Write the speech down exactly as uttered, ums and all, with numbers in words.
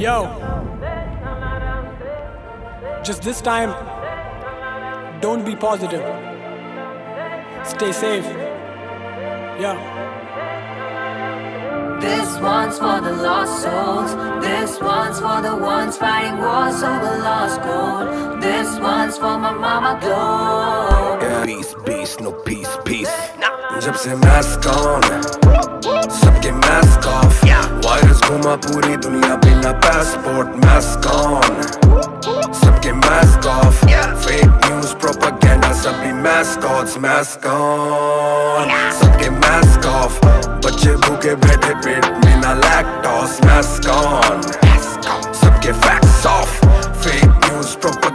Yo, just this time, don't be positive. Stay safe. Yeah. This one's for the lost souls. This one's for the ones fighting wars over lost gold. This one's for my mama gold. Yeah. Peace, peace, no peace, peace. Jab se mask on, sabke mask off. Virus ghuma puri duniya bina passport. Mask on, sabke mask off. Fake news, propaganda, sabhi mascots. Mask on, sabke mask off. Bacche bhuke baithe pet mein na lactose. Mask on, sabke facts off. Fake news, propaganda.